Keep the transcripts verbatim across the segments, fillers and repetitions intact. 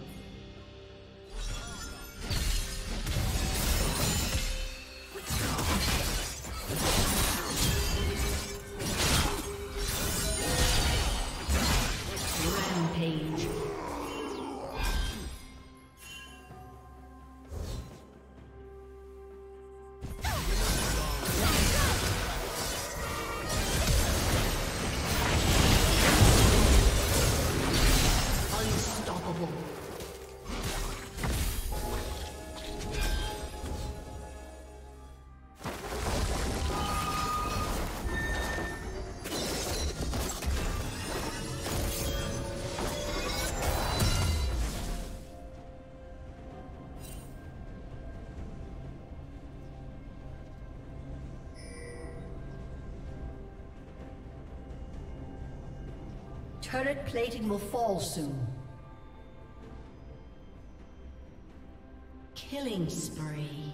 Turret plating will fall soon. Killing spree.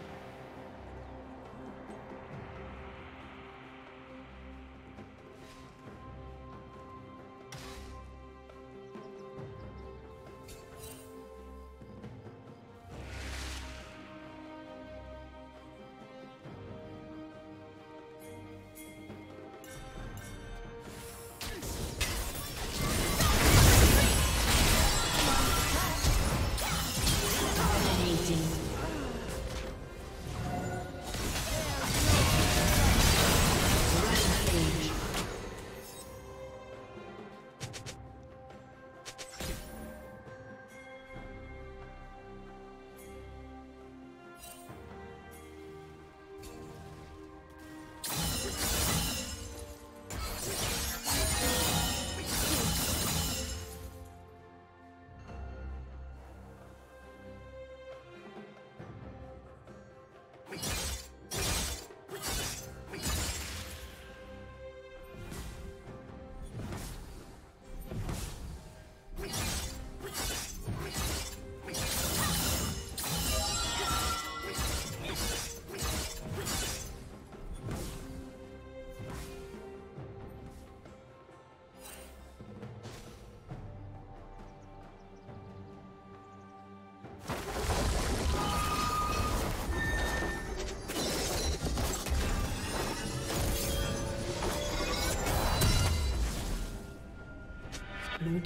Blue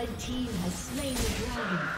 Red team has slain the dragon.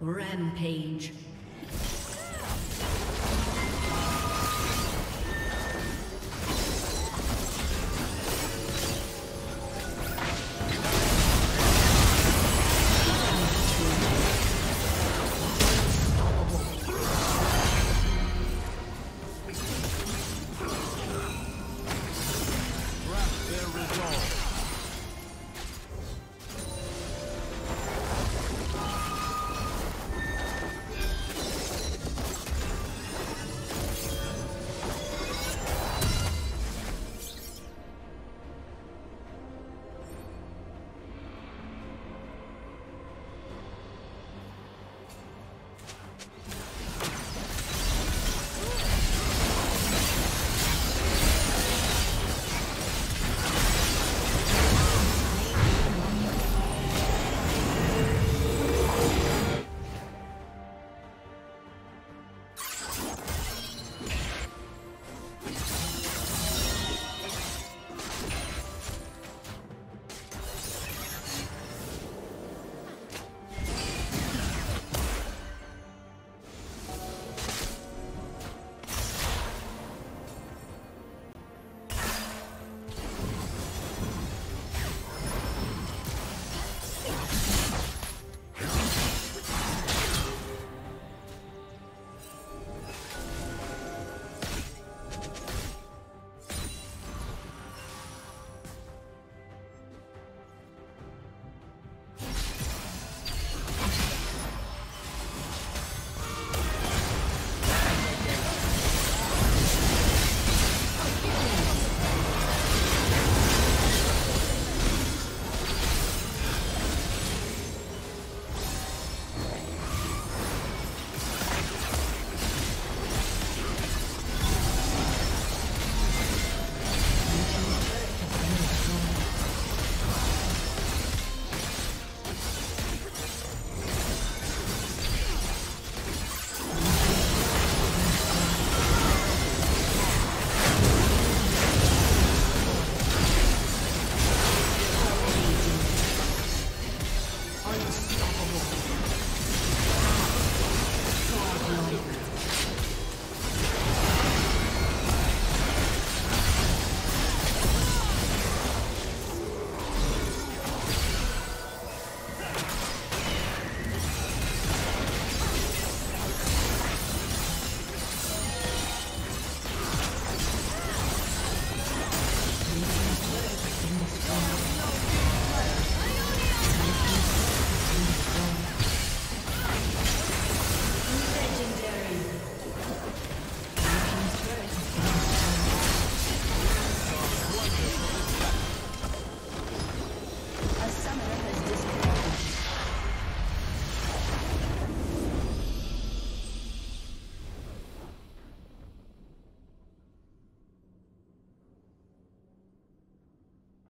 Rampage.